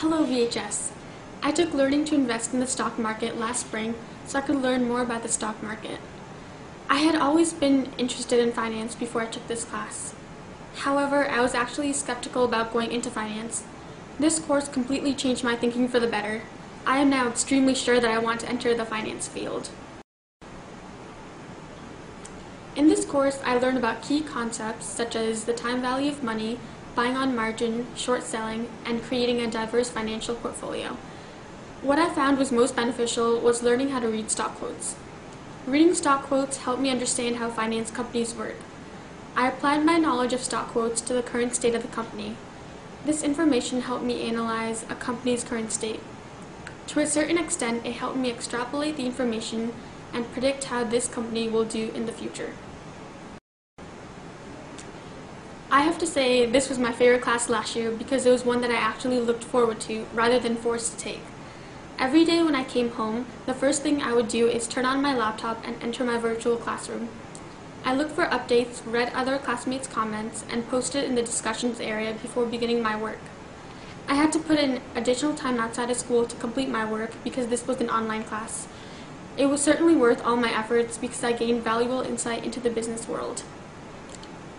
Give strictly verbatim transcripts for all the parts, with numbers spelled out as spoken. Hello V H S. I took Learning to Invest in the Stock Market last spring so I could learn more about the stock market. I had always been interested in finance before I took this class. However, I was actually skeptical about going into finance. This course completely changed my thinking for the better. I am now extremely sure that I want to enter the finance field. In this course, I learned about key concepts such as the time value of money, buying on margin, short selling, and creating a diverse financial portfolio. What I found was most beneficial was learning how to read stock quotes. Reading stock quotes helped me understand how finance companies work. I applied my knowledge of stock quotes to the current state of the company. This information helped me analyze a company's current state. To a certain extent, it helped me extrapolate the information and predict how this company will do in the future. I have to say this was my favorite class last year because it was one that I actually looked forward to rather than forced to take. Every day when I came home, the first thing I would do is turn on my laptop and enter my virtual classroom. I looked for updates, read other classmates' comments, and posted in the discussions area before beginning my work. I had to put in additional time outside of school to complete my work because this was an online class. It was certainly worth all my efforts because I gained valuable insight into the business world.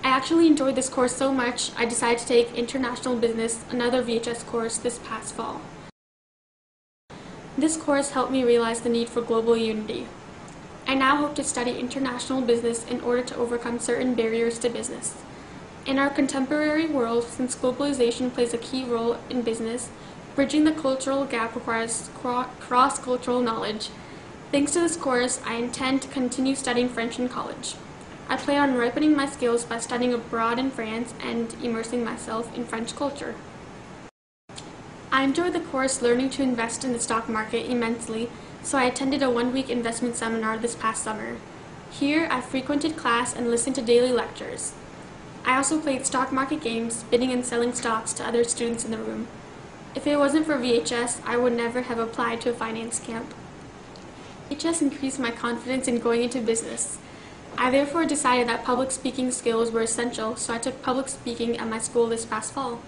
I actually enjoyed this course so much, I decided to take International Business, another V H S course, this past fall. This course helped me realize the need for global unity. I now hope to study international business in order to overcome certain barriers to business. In our contemporary world, since globalization plays a key role in business, bridging the cultural gap requires cross-cultural knowledge. Thanks to this course, I intend to continue studying French in college. I plan on ripening my skills by studying abroad in France and immersing myself in French culture. I enjoyed the course Learning to Invest in the Stock Market immensely, so I attended a one-week investment seminar this past summer. Here, I frequented class and listened to daily lectures. I also played stock market games, bidding and selling stocks to other students in the room. If it wasn't for V H S, I would never have applied to a finance camp. It just increased my confidence in going into business. I therefore decided that public speaking skills were essential, so I took public speaking at my school this past fall.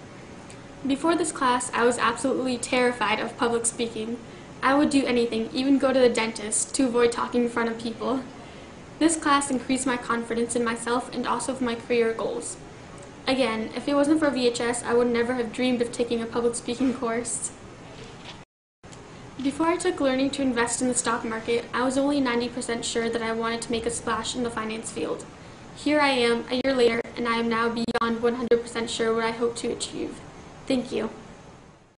Before this class, I was absolutely terrified of public speaking. I would do anything, even go to the dentist, to avoid talking in front of people. This class increased my confidence in myself and also for my career goals. Again, if it wasn't for V H S, I would never have dreamed of taking a public speaking course. Before I took Learning to Invest in the Stock Market, I was only ninety percent sure that I wanted to make a splash in the finance field. Here I am, a year later, and I am now beyond one hundred percent sure what I hope to achieve. Thank you.